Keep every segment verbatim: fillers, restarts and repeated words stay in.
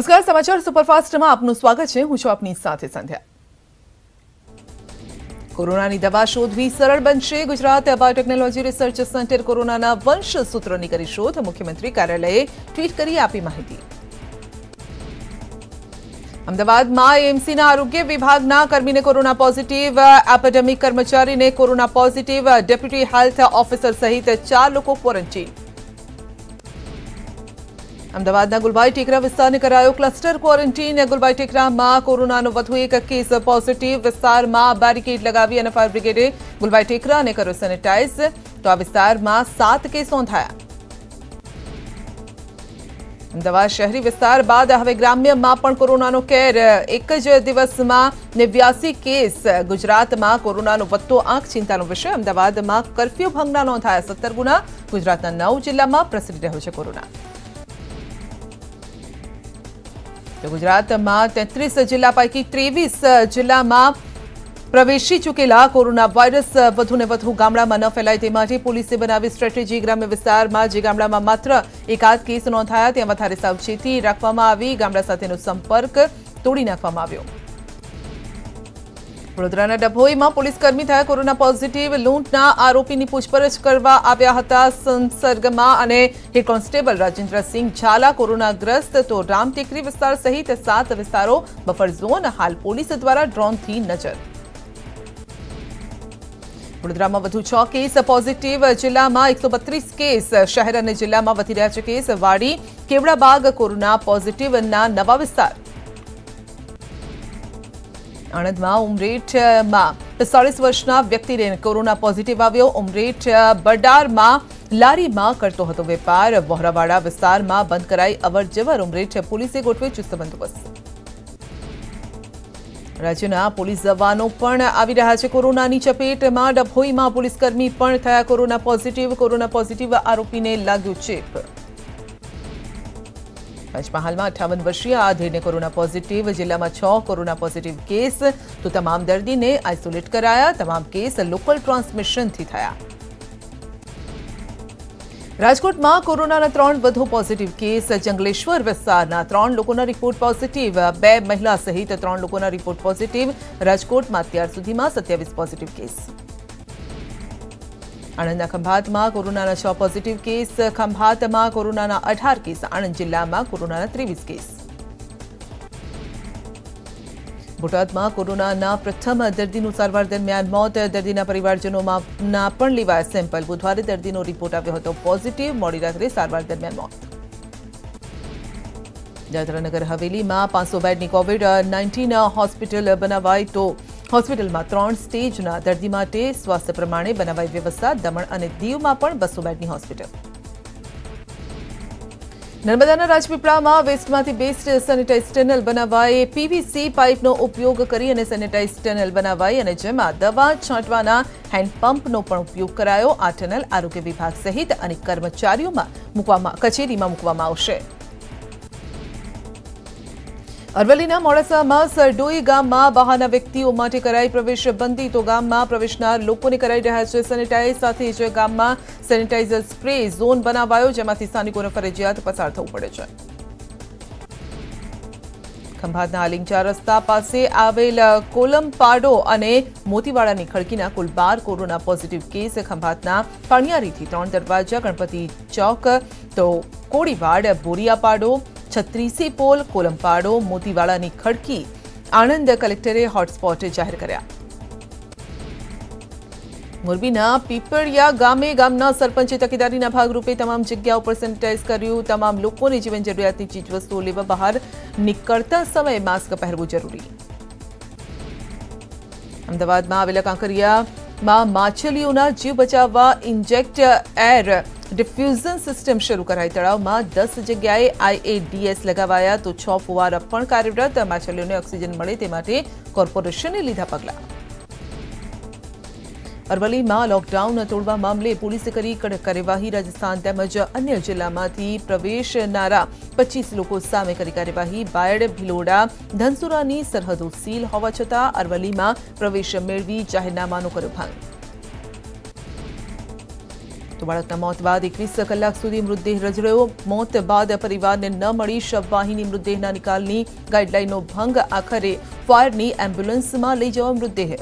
नमस्कार समाचार सुपरफास्ट में आपनु स्वागत है। हूँ छुं आपनी साथे संध्या। कोरोना नी दवा शोधवी सरल बनशे। Gujarat biotechnology research centre corona वंश सूत्रों की करी शोध। मुख्यमंत्री कार्यालय ट्वीट करी आपी माहिती। अमदावाद में एएमसी आरोग्य विभाग कर्मी ने कोरोना पॉजिटिव। एपेडेमिक कर्मचारी ने corona positive. Deputy health officer सहित चार लोग क्वॉरंटीन। अमदावादना गुलबाई टेकरा विस्तार ने करायो क्लस्टर क्वॉरंटीन। गुलबाई टेकरा में कोरोना एक केस पॉजिटिव। विस्तार में बेरिकेड लगावी और फायर ब्रिगेडे गुलबाई टेकरा ने करो सेनेटाइज। तो आ विस्तार में सात केस नोंधाया। अमदावाद शहरी विस्तार बाद हवे ग्राम्य में कोरोना केर। एक ज दिवस में नेव्यासी केस। गुजरात में कोरोना वधतो आंक चिंता विषय। अमदावाद में कर्फ्यू भंगना नोंधाया सत्तर गुना। गुजरात नौ जिला में प्रसरी रह्यो छे कोरोना। तो गुजरात में तेत्रीस जिला पैकी तेवीस जिला में प्रवेशी चुकेला कोरोना वायरस वधु ने वधु गामडामां न फैलाय ते माटे पुलिसे बनावी स्ट्रेटेजी। ग्राम्य विस्तार में जे गामडामां मात्र एकाद केस नोंधाया त्यां वधारे सावचेती राखवामां आवी। गामडा साथेनो संपर्क तोड़ी नाखवामां आव्यो। वडोदराना डभोई में पुलिसकर्मी थया कोरोना पॉजिटिव। लूंटना आरोपी की पूछपरछ करवा आव्या हता। संसर्गमा अने हेड कॉन्स्टेबल राजेन्द्र सिंह झाला कोरोनाग्रस्त। तो रामटेकरी विस्तार सहित सात विस्तारों बफर झोन। हाल पुलिस द्वारा ड्रोन थी नजर। वडोदरा में वधु छह केस पॉजिटिव। जिला में एक सौ बत्रीस केस। शहर और जिला में वधी रह्या छे केस। वाड़ी केवड़ाबाग कोरोना पॉजिटिव ना नवा विस्तार। आणंद में उमरेठ में पैंतालीस वर्षना व्यक्ति ने कोरोना पॉजिटिव आव्यो। उमरेठ बडार में लारी में करतो हतो वेपार। वोहरावाड़ा विस्तार में बंद कराई अवर जवर। उमरेठ पुलिसे गोठव्यो चुस्त बंदोबस्त। राज्यना पुलिस जवानों पण आवी रह्या छे कोरोनानी चपेट में। डभोई में पुलिसकर्मी पण थया कोरोना पॉजिटिव। कोरोना पॉजिटिव आरोपी ने लाग्यो चेप। पंचमहाल में अठावन वर्षीय आधेड़ ने कोरोना पॉजिटिव। जिला में छह कोरोना पॉजिटिव केस। तो तमाम दर्दी ने आइसोलेट कराया। तमाम केस लोकल ट्रांसमिशन थी थया। राजकोट में कोरोना त्रण वधु पॉजिटिव केस। जंगलेश्वर विस्तार त्रण लोगों रिपोर्ट पॉजिटिव। बे महिला सहित त्रण लोगों रिपोर्ट पॉजिटिव। राजकोट में अत्यार सुधी में सत्यावीस पॉजिटिव केस। आणंद खंभात में कोरोना छह पॉजिटिव केस। खंभात में कोरोना अठार केस। आणंद जिला में कोरोना तेवीस केस। बोटाद में कोरोना प्रथम दर्दी सारवार दरमियान मौत। दर्दी परिवारजनों में लीवाया सैम्पल। बुधवार दर्दी रिपोर्ट आव्यो हतो पॉजिटिव। मोडी रात्रे सारवार दरमियान मौत। दादरा नगर हवेली में पांच सौ बेडनी कोविड नाइंटीन होस्पिटल बनावाई। तो होस्पिटल में त्रण स्टेज दर्दी माटे स्वास्थ्य प्रमाणे बनावाई व्यवस्था। दमण और दीव में पण बसो बेडनी होस्पिटल। नर्मदाना राजपीपळा में वेस्टमांथी बेस्ट सेनेटाइज टनल बनावाई। पीवीसी पाइपनो उपयोग करी अने सेनेटाइज टनल बनावाई अने जेमा दवा छांटवाना हेन्डपंपनो पण उपयोग करायो। आ टनल आरोग्य विभाग सहित अनेक कर्मचारीओ कचेरी में मूकवामां आवशे। अरवलीना मोड़ासामां सरडोई गाम में बहाना व्यक्तिओ माटे कराई प्रवेश बंदी। तो गाम में प्रवेशनार लोकोने कराई रह्या छे सेनेटाइज। साथे ज गाम में सेनेटाइजर स्प्रे झोन बनावायो जेमांथी स्थानिकोने फरजियात पसार थवुं पड़े छे। खंभातना आलिंगचा रस्ता पासे आवेल कोलमपाडो अने मोतीवाड़ानी खड़कीना कुल बार कोरोना पॉजिटिव केस। खंभातना पाणियारीथी त्रण दरवाजा गणपति चौक। तो कोड़ीवाड़ बोरियापाडो छत्रीसी पोल कोलमपाड़ो मोतीवाड़ा की खड़की। आणंद कलेक्टरे हॉटस्पॉट जाहिर कर्या। मोरबीना पीपरिया गामे गामना सरपंचे तकेदारीना भागरूपे तमाम जग्या पर सेनेटाइज कर्यु। तमाम लोकोने जीवन जरूरियात चीजवस्तुओ लेवा बहार निकळता समय मास्क पहेरवो जरूरी। अमदावाद में आवेला कांकरिया માં માછલીઓના જીવ બચાવવા ઇન્જેક્ટ એર ડિફ્યુઝન સિસ્ટમ શરૂ કરાઈ। તળાવમાં દસ જગ્યાએ આઈએડીએસ લગાવાયા। તો છ ફુવારા પણ કાર્યરત। માછલીઓને ઓક્સિજન મળે તે માટે કોર્પોરેશને લીધા પગલાં। અરવલીમાં લોકડાઉન તોડવા મામલે પોલીસે કરી કડક કાર્યવાહી। રાજસ્થાન તેમજ અન્ય જિલ્લામાંથી પ્રવેશનારા પચીસ લોકો સામે કરી કાર્યવાહી। બાયડ ભિલોડા ધનસુરાની સરહદો સીલ હોવા છતાં અરવલીમાં પ્રવેશ મેળવી જાહેરનામાનો કર્યો ભંગ। बाळकना मौत बाद एकवीस कलाक सुधी मृतदेह रजड़ो। मौत बाद परिवार ने न मिली शववाहिनी मृतदेहना निकालनी गाइडलाइनों भंग। आखिर फायरनी एम्ब्युलंस में लई जवा मृतदेह।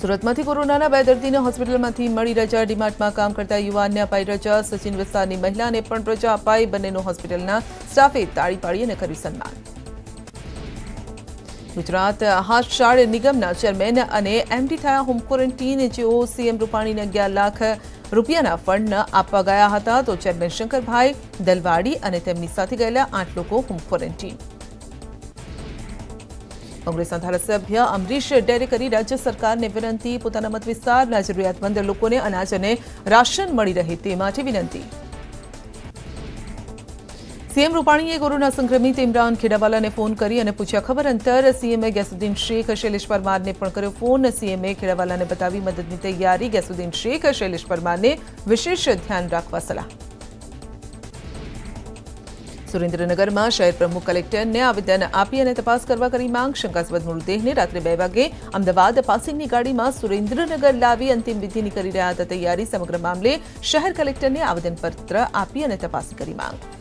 सूरतमांथी कोरोनाना बे दर्दीने होस्पिटलमांथी मळी रजा। डीमार्टमां काम करता युवानने अपाई रजा। सचिन विस्तारनी महिलाने पण रजा अपाई। बन्नेनो होस्पिટલના સ્ટાફે તાળી પાડી અને કર્યું સન્માન। गुजरात हाथशाळ निगमना चेरमेन अने एमडी थया होम क्वोरंटीन। जेओ सीएम रूपाणीने अगियार लाख रूपियाना फंड आपवा गया हता तो चेरमेन शंकरभाई दलवाड़ी अने तेमनी साथे गयेला आठ लोको होम क्वोरंटीन। कांग्रेसना धारासभ्य अमरीश डेरे करी राज्य सरकार ने विनंती। पोताना मत विस्तारना जरूरियातमंद लोकोने अनाज अने राशन मळी रहे ते माटे विनंती। सीएम रूपाणीए कोरोना संक्रमित इमरान खेड़ावालाने फोन करी अने पूछ्या खबर अंतर। सीएमे गयासुद्दीन शेख शैलेष परमारने पण कर्यो फोन। सीएमए खेड़ावालाने बतावी मददनी तैयारी। गयासुद्दीन शेख शैलेष परमारने विशेष ध्यान राखवा सलाह। सुरेन्द्रनगर में शहर प्रमुख कलेक्टर ने आवेदन आपी अने तपास करवा करी मांग। शंकास्पद मृतदेह ने रात्रे बे वागे अमदावाद पासिंगनी गाड़ी में सुरेन्द्रनगर लावी अंतिम विधि नी करी रह्या हता तैयारी। समग्र मामले शहर कलेक्टर ने आवेदन पत्र आपी अने तपास करी मांग।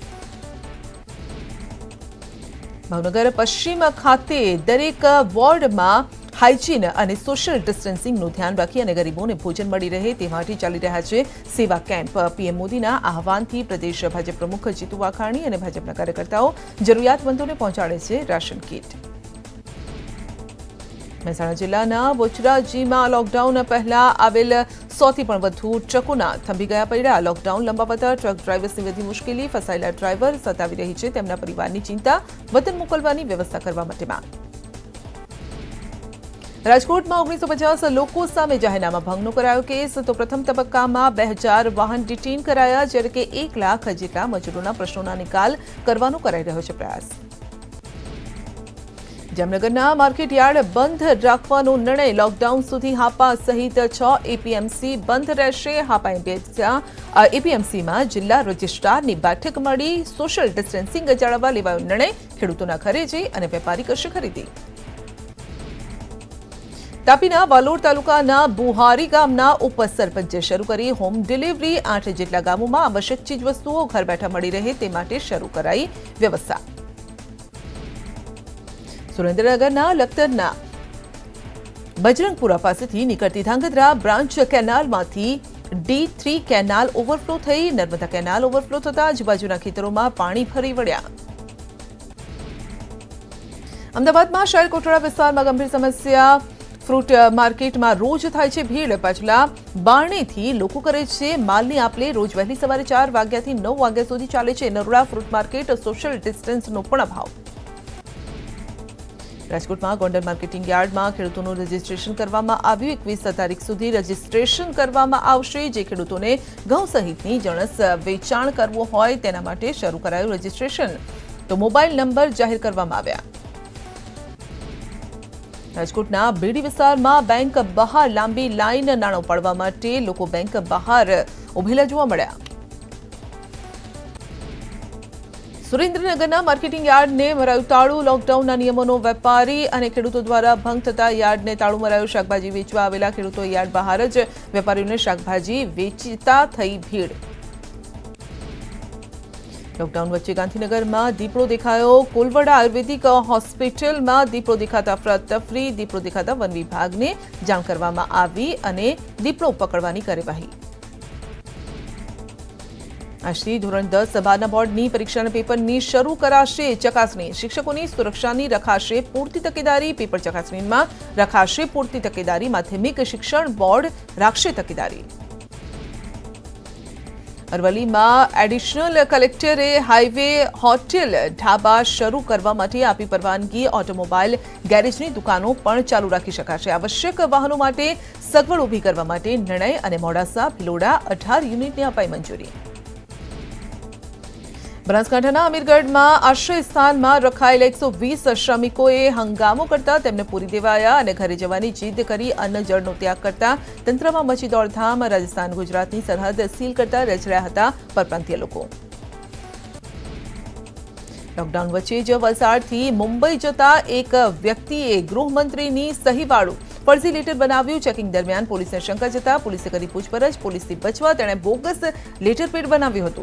भावनगर पश्चिम खाते दरेक वोर्ड में हाइजीन अने सोशल डिस्टन्सिंग ध्यान राखी अने गरीबों ने भोजन मळी रहे ते माटे चाली रह्या छे सेवा केम्प। पीएम मोदीना आह्वानथी प्रदेश भाजप प्रमुख जीतू वाघाणी अने भाजपना कार्यकर्ताओं जरूरियातमंदोने पहोंचाडे छे राशन कीट। महेसाणा जिल्लाना बोचराजीमां लॉकडाउन पहला आवेल सौ थी पण वधु ट्रकोना थंबी गया पड्या। लॉकडाउन लंबावता ट्रक ड्राइवर्सने वधी मुश्केली। फसायेला ड्राइवर सतावी रही छे तेमना परिवारनी चिंता। वतन मोकलवानी व्यवस्था करवा माटे मांग। राजकोट में ओगनीसो पचास लोग सामे जाहेरनामा भंगनो करायो केस। तो प्रथम तबक्का में बे हजार वाहन डिटेन कराया जैसे कि एक लाख जेटला मजूरों प्रश्नों निकाल करवानो कराई रह्यो छे प्रयास। जामनगरना मार्केट यार्ड बंध राखवानो निर्णय। लॉकडाउन सुधी हापा सहित छ एपीएमसी बंध रहेशे। हापा एपीएमसी में जिला रजिस्ट्रारनी बैठक मळी। सोशल डिस्टन्सिंग जाळववा लेवायो निर्णय। खेडूतोना घरे जई अने वेपारी करशे खरीदी। तापीना वालोड तालुकाना बुहारी गामना उपसरपंचे शुरू करी होम डिलीवरी। आठ जेटला गामोमां आवश्यक चीजवस्तुओ घर बैठा मळी रहे ते माटे शुरू कराई व्यवस्था। सुरेन्द्रनगरना लखतरना बजरंगपुरा पासेथी निकळती धांगध्रा ब्रांच केनालमांथी डी थ्री केनाल ओवरफ्लो थई। नर्मदा केनाल ओवरफ्लो थता आजुबाजुना खेतरोमां पाणी फरी वळ्या। अमदावादमां शहर कोटड़ा विस्तारमां गंभीर समस्या। फ्रूट मार्केट में रोज थाय भीड़। पाछला बारणे थी लोको करे छे मालनी आपले। रोज वहेली सवारे चार वाग्या थी नौ वाग्या सुधी चाले छे नरोड़ा फ्रूट मार्केट। सोशल डिस्टन्सनो पण अभाव। राजकोट में गोंडल मार्केटिंग यार्ड में खेडूतोनुं रजिस्ट्रेशन करवामां आव्युं। एकवीस तारीख सुधी रजिस्ट्रेशन करवामां आवशे। जे खेडूतोने घऊं सहितनी जणस वेचाण करवो होय तेना माटे शरू करायुं रजिस्ट्रेशन। तो मोबाइल नंबर जाहिर करवामां आव्या। राजकोटना बीडी विस्तार में बैंक बहार लांबी लाइन। नाणों पड़वा माटे लोको बैंक बहार उभेला जोवा मळ्या। सुरेन्द्रनगरना मार्केटिंग यार्ड ने मरायु ताळु। लॉकडाउनना नियमोनो वेपारी अने खेडूतो द्वारा भंग थता यार्डने ताळु मरायु। शाकभाजी वेचवा आवेला खेडूतो यार्ड बहार ज वेपारीओने शाकभाजी वेचता थई भीड़। लॉकडाउन वच्चे गांधीनगर में दीपड़ो दिखायो। कोलवड़ा आयुर्वेदिक हॉस्पिटल में दीपड़ो दिखाता अफरातफरी। दीपड़ो दिखाता वन विभाग ने जाण करवामां आवी अने दीपड़ो पकड़वानी कार्यवाही। आजथी धोरण दस बारना बोर्डनी परीक्षाना पेपरनी शरू कराशे चकासणी। शिक्षकोनी सुरक्षानी रखाशे पूरती तकेदारी। पेपर चकासणीमां रखाशे पूरती तकेदारी। माध्यमिक शिक्षण बोर्ड राखशे तकेदारी। अरवली में एडिशनल कलेक्टरे हाईवे होटेल ढाबा शुरू करवा माटे आपी परवानगी। ऑटोमोबाइल गैरेजनी दुकानों पण चालू राखी शकाशे। आवश्यक वाहनों माटे सगवड ऊभी करवा माटे निर्णय अने मोडासा भिलोड़ा अठार यूनिटने अपाई मंजूरी। बनासकांठाना अमीरगढ़ में आश्रय स्थान में रखायेला एक सौ वीस श्रमिकोए हंगामो करता तेमने पूरी देवाया अने घरे जवानी जीद करी। अन्न जळनो त्याग करता तंत्र में मची दौड़धाम। राजस्थान गुजरातनी सरहद सील करता रजड़ाया हता परप्रांतीय लोको। लॉकडाउन वच्चे ज वलसाडथी मुंबई जता एक व्यक्तिए गृहमंत्रीनी सही वाळू फर्जी लेटर बनाव्यु। चेकिंग दरमियान पुलिसने शंका जता पुलिसे करी पूछपरछ। पुलिसथी बचवा तेणे बोगस लेटर पेड बनाव्युं हतुं।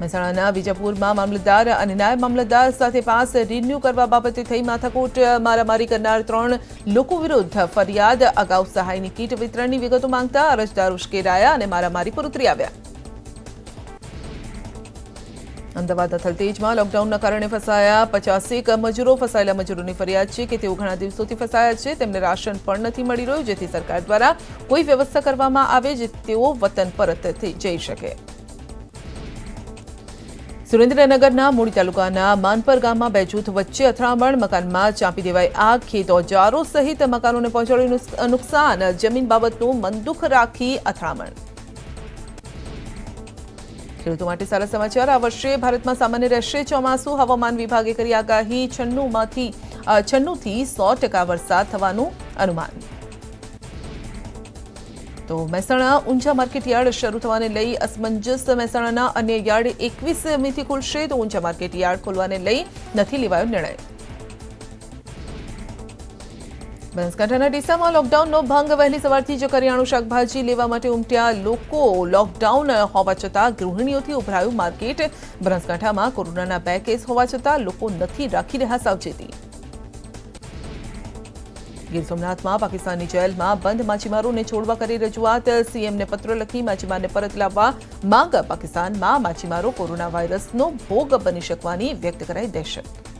મહેસાણાના વિજાપુરમાં મામલતદાર અને નાયબ મામલતદાર સાથે પાસ રિન્યુ કરવા બાબતે થઈ માથાકૂટ। મારામારી કરનાર ત્રણ લોકો વિરુદ્ધ ફરિયાદ। અગાઉ સહાયની કીટ વિતરણની વિગતો માંગતા અરજદાર ઉશ્કેરાયા અને મારામારી પર ઉતરી આવ્યા। અમદાવાદના થલતેજમાં લોકડાઉનના કારણે ફસાયા પચાસેક મજૂરો। ફસાયેલા મજૂરોની ફરિયાદ છે કે તેઓ ઘણા દિવસોથી ફસાયા છે, તેમને રાશન પણ નથી મળી રહ્યું, જેથી સરકાર દ્વારા કોઈ વ્યવસ્થા કરવામાં આવે જેથી તેઓ વતન પરત જઈ શકે। સુરેન્દ્રનગરના મૂળી તાલુકાના માનપર ગામમાં બે જૂથ વચ્ચે અથડામણ। મકાનમાં ચાંપી દેવાઈ આગ। ખેત ઓજારો સહિત મકાનોને પહોંચાડ્યું નુકસાન। જમીન બાબતનું મનદુખ રાખી અથડામણ। ખેડૂતો માટે સારા સમાચાર, આ વર્ષે ભારતમાં સામાન્ય રહેશે ચોમાસું। હવામાન વિભાગે કરી આગાહી। છન્નુંમાંથી છન્નું થી સો ટકા વરસાદ થવાનું અનુમાન। तो महेसाणा ऊंचा मार्केटयार्ड शुरू थवाने लई असमंजस। महेसाणाना अन्य यार्ड एकवीस मे थी खुलशे, तो ऊंचा मार्केटयार्ड खोलवाने लई नथी लेवायो निर्णय। बनासकांठाना डीसामां लॉकडाउननो भंग। वहेली सवारथी ज करियाणु शाकभाजी लेवा माटे उमट्या लोको। लॉकडाउन होवा छतां गृहिणीओथी उभरायुं मार्केट। बनासकांठामां कोरोनाना बे केस होवा छतां लोको नथी राखी रह्या सावचेती। ગીર સોમનાથમાં પાકિસ્તાનની જેલમાં બંધ માછીમારોને છોડવા કરી રજૂઆત। સીએમને પત્ર લખી માછીમારને પરત લાવવા માંગ। પાકિસ્તાનમાં માછીમારો કોરોના વાયરસનો ભોગ બની શકવાની વ્યક્ત કરાઈ દહેશત।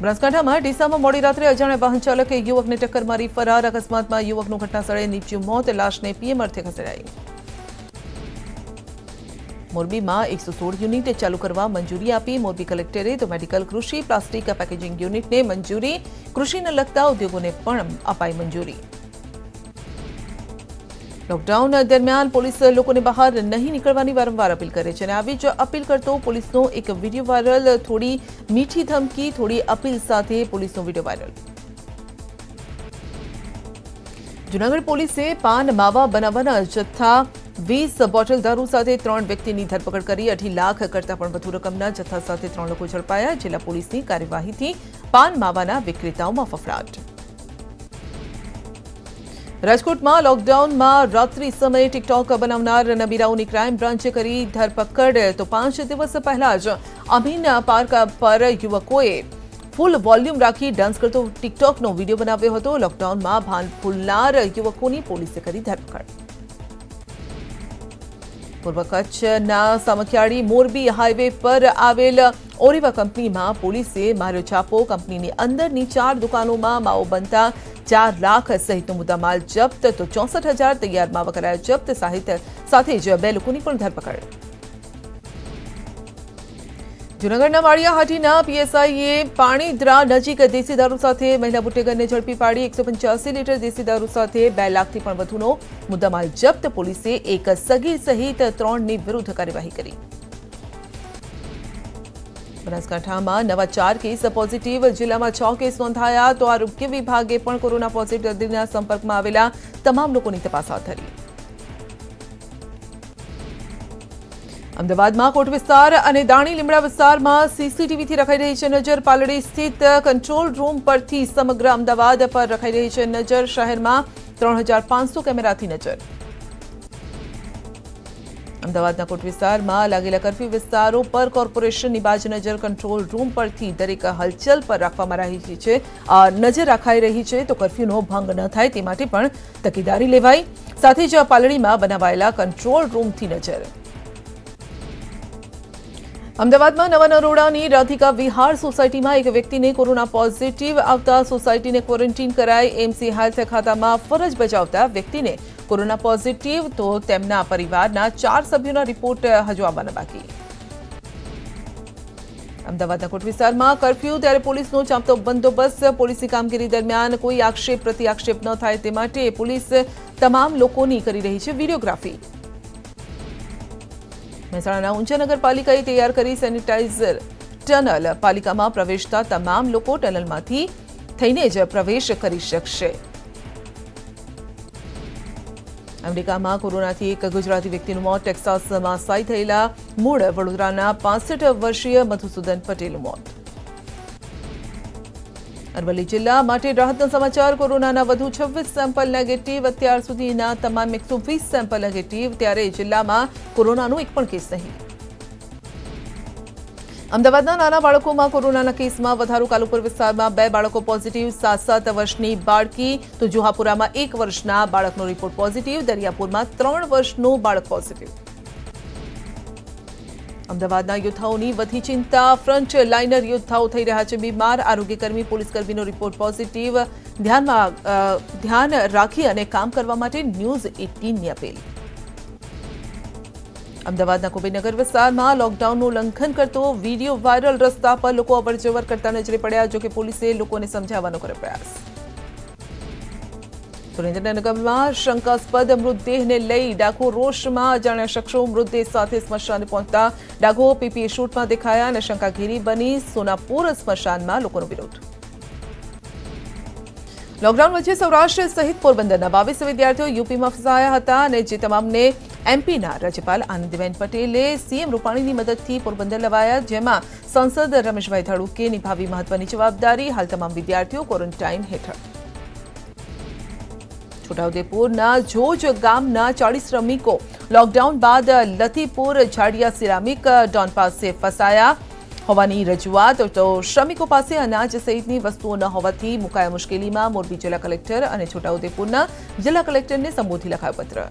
બનાસકાંઠામાં ડીસામાં મોડી રાત્રે અજાણ્યા વાહન ચાલકે યુવકને ટક્કર મારી ફરાર। અકસ્માતમાં યુવકનું ઘટનાસ્થળે નીપજ્યું મોત। લાશને પીએમ અર્થે ખસેડાઈ। મોરબીમાં એકસો સોળ યુનિટ ચાલુ કરવા મંજૂરી આપી મોરબી કલેક્ટરે। તો મેડિકલ, કૃષિ, પ્લાસ્ટિક પેકેજિંગ યુનિટને મંજૂરી। કૃષિને લગતા ઉદ્યોગોને પણ અપાઈ મંજૂરી। લોકડાઉન દરમિયાન પોલીસ લોકોને બહાર નહીં નીકળવાની વારંવાર અપીલ કરે છે, અને આવી જ અપીલ કરતો પોલીસનો એક વિડીયો વાયરલ। થોડી મીઠી ધમકી, થોડી અપીલ સાથે પોલીસનો વિડીયો વાયરલ। જૂનાગઢ પોલીસે પાન માવા બનાવવાના જથ્થા વીસ બોટલ દારૂ સાથે ત્રણ વ્યક્તિની ધરપકડ કરી। અઢી લાખ કરતાં પણ વધુ રકમના જથ્થા સાથે ત્રણ લોકો ઝડપાયા। જિલ્લા પોલીસની કાર્યવાહીથી પાન માવાના વિક્રેતાઓમાં ફફડાટ। રાજકોટમાં લોકડાઉનમાં રાત્રિ સમયે ટિકટોક બનાવનાર નબીરાઓની ક્રાઇમ બ્રાન્ચે કરી ધરપકડ। તો પાંચ દિવસ પહેલા જ અમીન પાર્ક પર યુવકોએ ફૂલ વોલ્યુમ રાખી ડાન્સ કરતો ટિકટોકનો વિડીયો બનાવ્યો હતો। લોકડાઉનમાં ભાન ફૂલનાર યુવકોની પોલીસે કરી ધરપકડ। પૂર્વ કચ્છના સામખિયાળી મોરબી હાઈવે પર આવેલ ઓરેવા કંપનીમાં પોલીસે માર્યો છાપો। કંપનીની અંદરની ચાર દુકાનોમાં માવો બનતા ચાર લાખ સહિતનો મુદ્દામાલ જપ્ત। તો ચોસઠ હજાર તૈયાર માવા કરાયો જપ્ત। સાથે જ બે લોકોની પણ ધરપકડ। જૂનાગઢના વાળિયાહાટીના પીએસઆઈએ પાણીદ્રા નજીક દેશી દારૂ સાથે મહિલા બુટેગરને ઝડપી પાડી। એકસો પંચ્યાસી લીટર દેશી દારૂ સાથે બે લાખથી પણ વધુનો મુદ્દામાલ જપ્ત। પોલીસે એક સગીર સહિત ત્રણની વિરુદ્ધ કાર્યવાહી કરી। બનાસકાંઠામાં નવા ચાર કેસ પોઝિટિવ। જિલ્લામાં છ કેસ નોંધાયા। તો આરોગ્ય વિભાગે પણ કોરોના પોઝિટિવ દર્દીના સંપર્કમાં આવેલા તમામ લોકોની તપાસ હાથ ધરી। અમદાવાદમાં કોટ વિસ્તાર અને દાણી લીમડા વિસ્તારમાં સીસીટીવીથી રખાઈ રહી છે નજર। પાલડી સ્થિત કંટ્રોલ રૂમ પરથી સમગ્ર અમદાવાદ પર રખાઈ રહી છે નજર। શહેરમાં ત્રણ હજાર પાંચસો કેમેરાથી નજર। અમદાવાદના કોટ વિસ્તારમાં લાગેલા કર્ફ્યુ વિસ્તારો પર કોર્પોરેશનની બાજ નજર। કંટ્રોલ રૂમ પરથી દરેક હલચલ પર રાખવામાં રહી છે નજર રખાઈ રહી છે। તો કર્ફ્યુનો ભંગ ન થાય તે માટે પણ તકેદારી લેવાઈ। સાથે જ પાલડીમાં બનાવાયેલા કંટ્રોલ રૂમથી નજર। અમદાવાદમાં નવા નરોડાની રાધિકા વિહાર સોસાયટીમાં એક વ્યક્તિને કોરોના પોઝિટિવ આવતા સોસાયટીને ક્વોરન્ટીન કરાઈ। એમસી હેલ્થ ખાતામાં ફરજ બજાવતા વ્યક્તિને કોરોના પોઝિટિવ, તો તેમના પરિવારના ચાર સભ્યોના રિપોર્ટ હજુ આવવાના બાકી। અમદાવાદના કોટ વિસ્તારમાં કર્ફ્યુ ત્યારે પોલીસનો ચાંપતો બંદોબસ્ત। પોલીસની કામગીરી દરમિયાન કોઈ આક્ષેપ પ્રતિઆક્ષેપ ન થાય તે માટે પોલીસ તમામ લોકોની કરી રહી છે વિડીયોગ્રાફી। મહેસાણાના ઊંચા નગરપાલિકાએ તૈયાર કરી સેનિટાઇઝર ટનલ। પાલિકામાં પ્રવેશતા તમામ લોકો ટનલમાંથી થઈને જ પ્રવેશ કરી શકશે। અમેરિકામાં કોરોનાથી એક ગુજરાતી વ્યક્તિનું મોત। ટેક્સાસમાં સાઈ થયેલા મૂળ વડોદરાના પાંસઠ વર્ષીય મધુસૂદન પટેલનું મોત। अरवली जिला माटे राहतना समाचार। कोरोनाना वधु छब्बीस सैंपल नेगेटिव। अत्यार सुधीना तमाम एक सौ वीस सैंपल नेगेटिव। त्यारे जिल्लामां कोरोनानो एक पण केस नहीं। अमदावादना नाना बाळकोमां कोरोनाना केसमां वधारो। कालुपुर विस्तारमां बे बाळको पॉजिटिव। सात सात वर्षनी बाळकी तो जुहापुरामां एक वर्षना बाळकनो रिपोर्ट पॉजिटिव। दरियापुरमां त्रण वर्षनो बाळक पॉजिटिव। अमदावादना योद्धाओनी वधी चिंता। फ्रंट लाइनर योद्धाओ थई रह्या छे बीमार। आरोग्यकर्मी पोलीसकर्मीनो रिपोर्ट पॉजिटिव। ध्यानमां ध्यान राखी अने काम करवा माटे न्यूज अठारह ने अपील। अमदावादना कोबेनगर विस्तारमां लॉकडाउननो उल्लंघन करतो वीडियो वायरल। रस्ता पर लोको अवरजवर करता नजरे पड्या, जो के पोलीसे लोकोने समजावવાનો કર્યો પ્રયાस। सुरेन्द्रनगर में शंकास्पद मृतदेह ने लई डाघो रोष में। अजाण्या शख्सों मृतदेह साथ स्मशान पहुंचता डाघो पीपीई शूट में दिखाया ने शंका घेरी बनी। सोनापुर स्मशान में लोगों विरोध। लॉकडाउन वच्चे सौराष्ट्र सहित पोरबंदर बावीस विद्यार्थी यूपी में फसाया था ने जे तमामने एमपी राज्यपाल आनंदीबेन पटेले सीएम रूपाणी की मदद से पोरबंदर लवाया। जेमां सांसद रमेशभाई धाड़ुके निभावी महत्वनी जवाबदारी। हाल तमाम विद्यार्थी क्वोरंटाइन हेठळ। छोटाउदेपुर जोज गामना चालीस श्रमिकों लॉकडाउन बाद लतीपुर झाड़िया सिरामिक डॉन पास फसाया होवानी रजूआत। तो श्रमिकों पास अनाज सहितनी वस्तुओं न होवाथी मुकाया मुश्केली में मोरबी जिला कलेक्टर और छोटाउदेपुर जिला कलेक्टर ने संबोधी लखायो पत्र।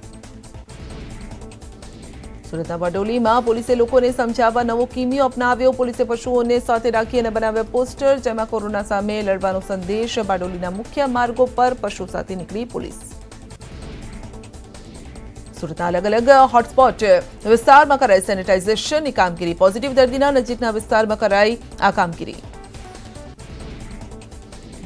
सूरतना वडोली में पुलिसे लोकोने समझावा नवो कीमियो अपनाव्यो। पुलिसे पशुओने साथे राखी अने बनाव्या पोस्टर, जेमां कोरोना सामे लड़वानो संदेश। बाडोलीना मुख्य मार्गो पर पशु साथे निकली पुलिस। सूरतना अलग अलग हॉटस्पॉट विस्तार में कराई सेनिटाइजेशन कामगीरी। पॉजिटिव दर्दीना नजीकना विस्तार में कराई आ कामगीरी।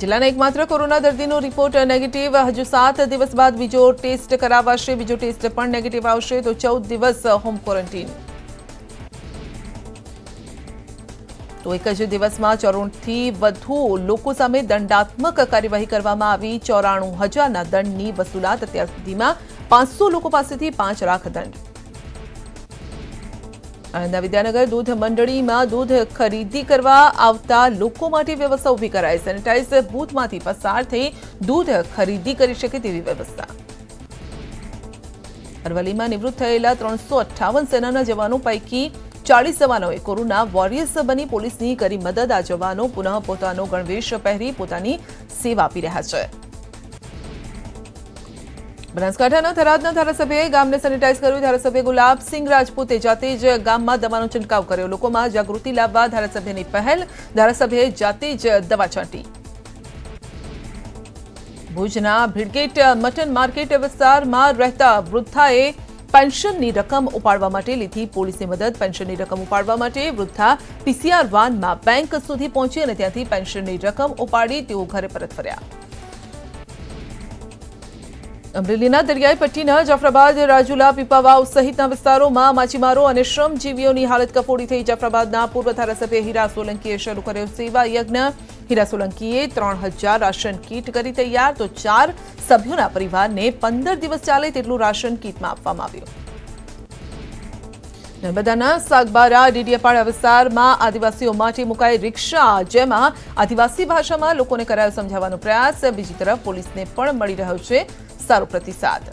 जिल्लाना एकमात्र कोरोना दर्दीनो रिपोर्ट नेगेटिव। हजू सात दिवस बाद बीजो टेस्ट करावाशे। बीजो टेस्ट पण नेगेटिव आवशे तो चौदह दिवस होम क्वोरंटाइन। तो एक ज दिवसमां चौराणुंथी वधु लोको सामे दंडात्मक कार्यवाही करवामां आवी। चौराणु हजारना दंडनी वसूलात। अत्यार सुधीमां पांच सौ लोको पासेथी पांच लाख दंड। आनंदना विद्यानगर दूध मंडली में दूध खरीदी करवा आवता लोको माटे व्यवस्था उभी कराई। सेनेटाइज बूथ मांथी पसार थई दूध खरीदी करी शके तेवी व्यवस्था। अरवली में निवृत्त थयेला त्रणसो अठावन सेनाना जवानों पैकी चालीस जवानों कोरोना वोरियर्स बनी पोलीसनी करी मदद। आ जवानों पुनः पोतानो गणवेश पहेरी पोतानी सेवा आपी रह्या छे। बनासकांठाना थरादना धारासभ्य गामने सेनिटाइज कर्यु। धारासभ्य गुलाबसिंह राजपूते जाते ज गाममां दवानो छंटकाव कर्यो। लोकोमां जागृति लाववा धारासभ्यनी पहल। धारासभ्यए जाते ज दवा छांटी। भुजना भीड़गेट मटन मार्केट विस्तारमां रहता वृद्धाए पेन्शननी रकम उपाड़वा माटे लीधी पोलीसे मदद। पेन्शननी रकम उपाड़वा माटे वृद्धा पीसीआर वानमां बैंक सुधी पहोंची अने त्यांथी पेन्शननी रकम उपाड़ी तेओ घरे परत फर्या। अमरेलीना दरियाई पट्टीना जाफराबाद राजूला पीपावाव सहित विस्तारों में मछीमारों और श्रमजीवीओनी हालत कफोड़ी थी। जाफराबादना पूर्व धारासभ्य हीरा सोलंकीए शुरू कर्यो सेवा यज्ञ। हीरा सोलंकीए त्रण हजार राशन कीट करी तैयार। तो चार सभ्योना परिवार ने पंदर दिवस चाले तेटलुं राशन कीट में आपवामां आव्युं। नर्मदाना सागबारा डीडीएपाड़ा विस्तार में आदिवासीओ माटे मुकाई रिक्शा, जेमां आदिवासी भाषा में लोकोने करायो समझावानो प्रयास। बीजी तरफ पोलीसने पण मळी रह्यो छे सारो प्रतिसाद।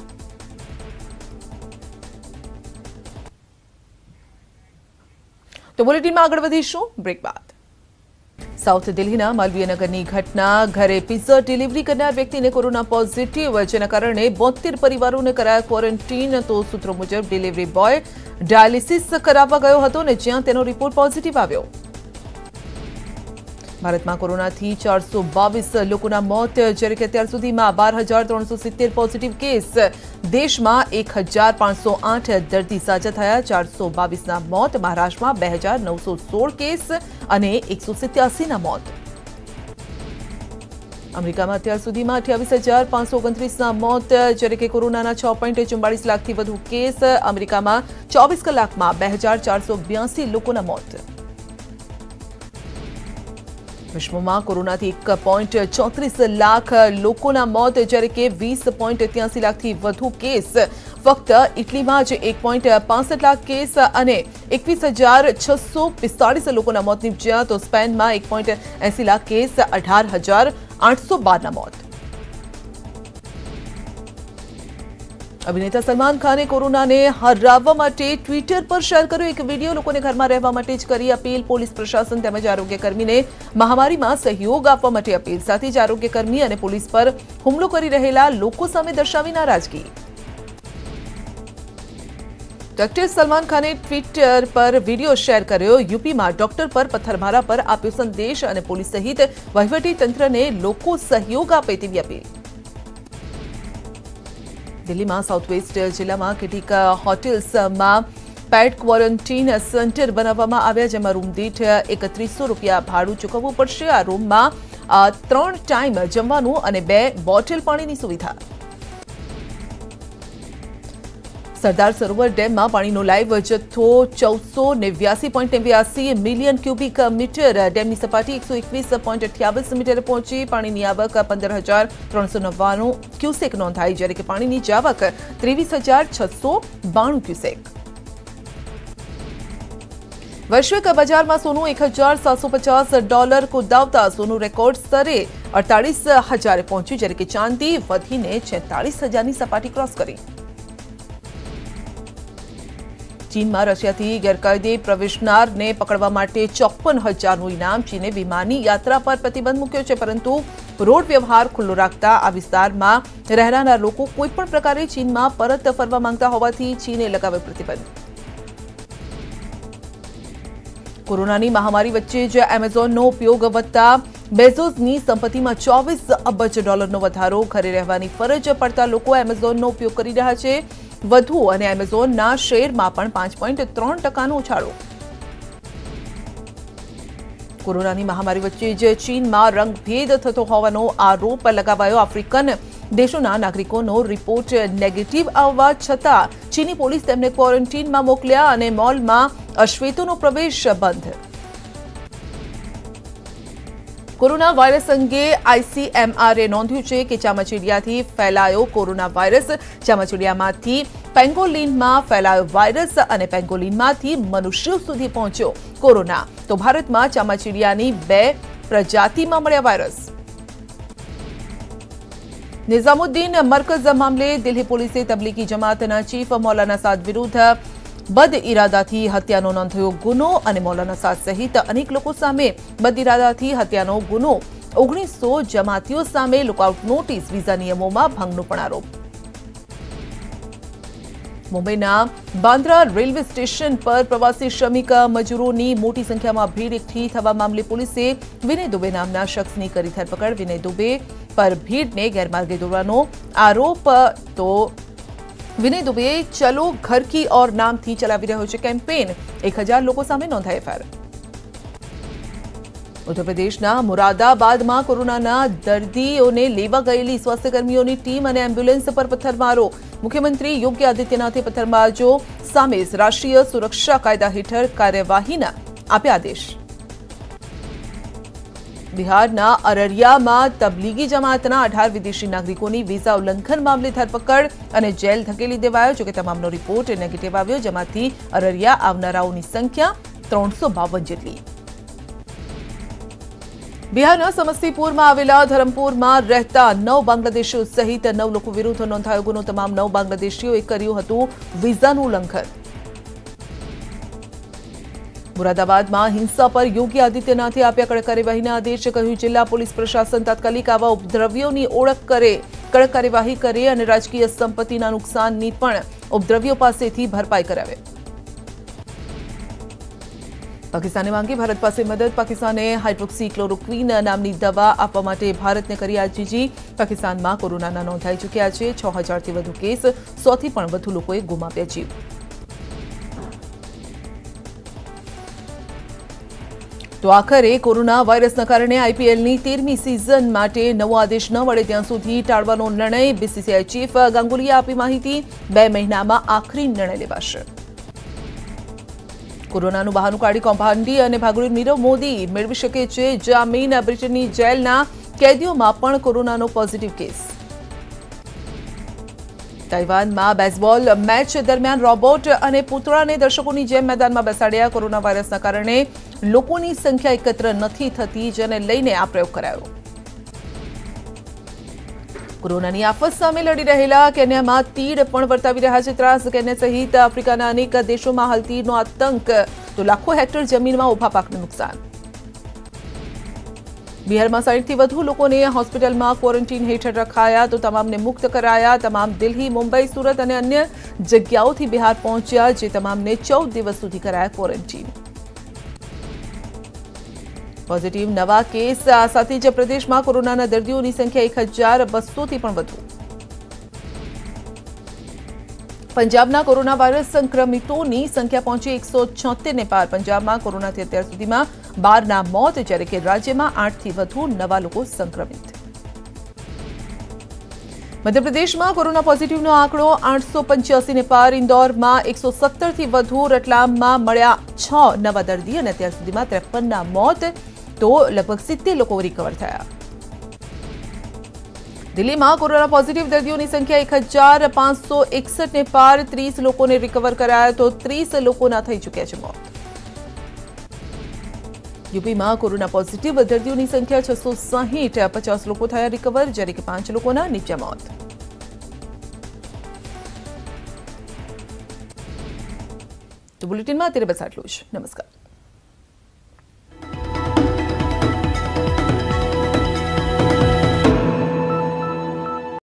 तो बुलेटिन में आगळ वधीशुं ब्रेक बाद। साउथ दिल्लीना मालवीय नगरनी घटना। घरे पिज्जा डिलीवरी करनार व्यक्ति ने कोरोना पॉजिटिव, जेना कारणे बोतेर परिवारों ने कराया क्वोरंटाइन। तो सूत्रों मुजब डिलीवरी बॉय डायलिसिस करावा गयो हतो ने ज्यां तेनो रिपोर्ट पॉजिटिव आव्यो। भारत में कोरोना थी चार सौ बावीस लोगोना मौत। जरे के अत्यार सुधी में बार हजार त्रण सौ सीतेर पॉजिटिव केस। देश में एक हजार पांच सौ आठ दर्दी साजा थया। चार सौ बावीस ना मौत। महाराष्ट्र में बे हजार नौ सौ सोल केस अने एक सौ सित्यासी ना मौत। अमेरिका में अत्यार सुधी में अठावीस हजार पांच सौ ओगणत्रीस ना मौत। जरे के कोरोना छ पॉइंट चुम्बालीस लाख थी वधु केस। अमेरिका में चौबीस कलाक में बे हजार चार सौ ब्यासी लोगोना मौत। विश्व में कोरोना एक पॉइंट चौतरीस लाख लोगों मौत जैसे कि वीस पॉइंट त्यासी लाख थी वधु केस फक्त इटली में ज एक पॉइंट पांसठ लाख केस अने एकवीस हजार छसो पिस्तालीस लोगों मौत निपज्या तो स्पेन में एक पॉइंट एसी लाख केस अठार हजार आठ सौ बार मौत। अभिनेता सलमान खाने कोरोना ने हराववा माटे ट्विटर पर शेयर करो एक वीडियो, लोगों घर में रहवा माटे ज करी अपील। पुलिस प्रशासन तेमज आरोग्यकर्मी ने महामारी में सहयोग आपवा माटे अपील, साथ ज आरोग्यकर्मी और पुलिस पर हुमलो करी रहेला लोको सामे दर्शावी नाराजगी। डॉक्टर सलमान खाने ट्विटर पर वीडियो शेयर करो, यूपी में डॉक्टर पर पत्थरमारा पर आप संदेश और पुलिस सहित वहीवटी तंत्र ने लोको सहयोग आपे तेवी अपील। दिल्ली में साउथ वेस्ट जिला में केटलीक होटेल्स में पेड क्वॉरंटीन सेंटर बनाववामां आव्या, जेमां रूम दीठ एकत्रीसो रुपया भाड़ू चूकववू पड़शे। आ रूम में त्रण टाइम जमवानू अने बे बोटल पाणीनी सुविधा। सरदार सरोवर डेम में पाणीनो लाइव जत्थो चौदसो नेव्यासी पॉइंट नेव्यासी मिलियन क्यूबिक मीटर, डेमनी सपाटी एक सौ एकवीस पॉइंट अठावीस मीटर पहुंची। पाणीनी आवक पंदर हजार त्रण सौ नव्वाणु क्यूसेक नोंधाई, ज्यारे के पाणीनी जावक तेवीस हजार छसो बाणु क्यूसेक। वैश्विक बाजार में सोनू एक हजार सात सौ पचास डॉलर कुदावता सोनू रेकॉर्ड स्तरे अड़तालीस हजार पहुंच्यु, ज्यारे के चांदी वधीने छेतालीस हजार की सपाटी क्रॉस करी। चीन में रशिया थी गैरकायदे प्रवेशनार ने पकड़वा माटे चौप्पन हजार नु इनाम। चीने विमानी यात्रा पर प्रतिबंध मूक्यो छे, परंतु रोड व्यवहार खुल्लो राखता आ विस्तार में रहनारा लोको कोईपण प्रकारे चीन में परत फरवा मांगता होवाथी चीने लगाव्यो प्रतिबंध। कोरोनानी महामारी वच्चे ज एमेझोननो उपयोग वधता बेजोसनी संपत्ति में चौवीस अबज डॉलरनो वधारो, घरे रहेवानी फरज पड़ता लोको एमेझोननो उपयोग करी रह्या छे। વધુ અને એમેઝોનના શેરમાં પણ પાંચ પોઈન્ટ ત્રણ ટકાનો ઉછાળો। કોરોનાની મહામારી વચ્ચે જ ચીનમાં રંગભેદ થતો હોવાનો આરોપ લગાવાયો, આફ્રિકન દેશોના નાગરિકોનો રિપોર્ટ નેગેટિવ આવવા છતાં ચીની પોલીસ તેમને ક્વોરન્ટીનમાં મોકલ્યા અને મોલમાં અશ્વેતોનો પ્રવેશ બંધ। कोरोना वायरस अंगे आईसीएमआरए नोंध्यु छे के चामाचीडियाथी फैलायो कोरोना वायरस, चामाचीडियामांथी पेंगोलिनमां फैलायो वायरस अने पेंगोलिनमांथी मनुष्य सुधी पहोंच्यो कोरोना। तो भारतमां चामाचीडियानी बे प्रजातिमां मळ्या वायरस। निजामुद्दीन मरकज मामले दिल्ही पुलिसे तबलीगी जमातना चीफ मौलाना साद विरुद्ध बदइरादाथी हत्यानो नोंधायो गुनो अने मौलाना साद सहित अनेक लोको सामे बदइरादाथी हत्यानो गुनो। ओगनीस सौ जमातीओ सामे लुकआउट नोटिस, वीजा नियमोमां भंगनो पण आरोप। मुंबईना बांद्रा रेलवे स्टेशन पर प्रवासी श्रमिक मजूरोनी मोटी संख्यामां भीड़ एकठी थवा मामले पुलिसे विनय दुबे नामना शख्सनी करी धरपकड़। विनय दुबे पर भीड़ने गैरमार्गे दौरवानो आरोप, तो विनय दुबे चलो घर की ओर नाम थी चलावी रह्यो छे कैम्पेन। एक हजार लोगों सामे नोंधाई एफआईआर। उत्तर प्रदेश मुरादाबाद में कोरोना दर्दीओं ने लेवा गयेली स्वास्थ्यकर्मीओं की टीम और एम्ब्युलेंस पर पत्थरमारो। मुख्यमंत्री योगी आदित्यनाथे पत्थरबाजों सामे राष्ट्रीय सुरक्षा कायदा हेठळ कार्यवाहीना आप्या आदेश। बिहारना अररिया में तबलीगी जमातना अठार विदेशी नागरिकों की वीजा उल्लंघन मामले धरपकड़ और जेल धकेली देवायो, जो कि तमामनो रिपोर्ट नेगेटिव आव्यो, जेमांथी अररिया आवनाराओनी संख्या त्रण सौ बावन जेटली। बिहारना समस्तीपुर में आवेला धरमपुर में रहता नौ बांग्लादेशीओ सहित नौ लोको विरुद्ध नोंधायो गुनो। तमाम नौ बांग्लादेशीओए कर्यु हतुं वीजानुं उल्लंघन। मुरादाबाद में हिंसा पर योगी आदित्यनाथे आप्या कड़क कार्यवाहीना आदेश, कहू जिला पुलिस प्रशासन तात्कालिक आवा उपद्रव्यों की ओळख करे, कड़क कार्यवाही करे और राजकीय संपत्ति नुकसान की पण उपद्रव्यों पासेथी भरपाई करावे। पाकिस्ताने मांगी भारत पास मदद, पाकिस्ताने हाइड्रोक्सी क्लोरोक्वीन नामनी दवा आपवा माटे भारत ने करी आजीजी। पाकिस्तान में कोरोना नोंधाई चूक्या है छ हजार थी वधु केस, सौ थी पण वधु लोकोए गुमाव्या जीव। तो आखिर कोरोना वायरस कारण आईपीएल की तेरमी सीजन नवो आदेश न वड़े त्यां सुधी टाळवानो निर्णय बीसीसीआई चीफ गांगुलीए आपी माहिती। बे महीना में आखरी निर्णय लेवाशे। કોરોનાનું બહાનું કાઢી કૌભાંડી અને ભાગડુ નીરવ મોદી મેળવી શકે છે જામીન। બ્રિટનની જેલના કેદીઓમાં પણ કોરોનાનો પોઝિટિવ કેસ। તાઇવાનમાં બેઝબોલ મેચ દરમિયાન રોબોટ અને પૂતળાને દર્શકોની જેમ મેદાનમાં બેસાડ્યા। કોરોના વાયરસના કારણે લોકોની સંખ્યા એકત્ર નથી થતી, જેને લઈને આ પ્રયોગ કરાયો। कोरोनानी आफत सामे लड़ी रहेला केन्यामां तीड पण वर्तावी रह्या छे त्रास। केन्या सहित आफ्रिकाना अनेक देशोमां हाल तीडनो आतंक, तो लाखों हेक्टर जमीनमां ऊभा पाकने नुकसान। बिहारमां साठ थी वधु लोकोने होस्पिटलमां क्वोरंटीन हेठ रखाया, तो तमामने मुक्त कराया। तमाम दिल्ली, मुंबई, सूरत अने अन्य जग्याओथी बिहार पहोंच्या, जे तमामने चौदह दिवस सुधी कराया क्वोरंटीन। पॉजिटिव नवा केस साथी ज प्रदेश में कोरोना दर्दियों की संख्या एक हजार बसो थी पण वधु। पंजाब ना कोरोना वायरस संक्रमितों की संख्या पहुंची एक सौ छोतेर ने पार। पंजाब में कोरोना थी अत्यार सुधी में बार ना मौत, ज्यारे के राज्य में आठ थी वधु नवा लोको संक्रमित। मध्यप्रदेश में कोरोना पॉजिटिव नो आंकड़ो आठ सौ पंचासी ने पार। इंदौर में एक सौ सत्तर थी वधु। रतलाम में मळ्या छ नवा दर्दी अने अत्यार सुधी में त्रेपन ना मौत, तो लगभग सित्तेर लोको रिकवर थया। दिल्ली में कोरोना पॉजिटिव दर्दियों की संख्या एक हजार पांच सौ एकसठ ने पार। तीस लोगों ने रिकवर कराया, तो तीस लोगों ना थई चुक्या छे मौत। यूपी में कोरोना पॉजिटिव दर्दियों की संख्या छसो साइठ, पचास लोग थया रिकवर, जरे के पांच लोगों ना नीचा मौत। तो बुलेटिन में अत्यारे बस आटलू ज। नमस्कार।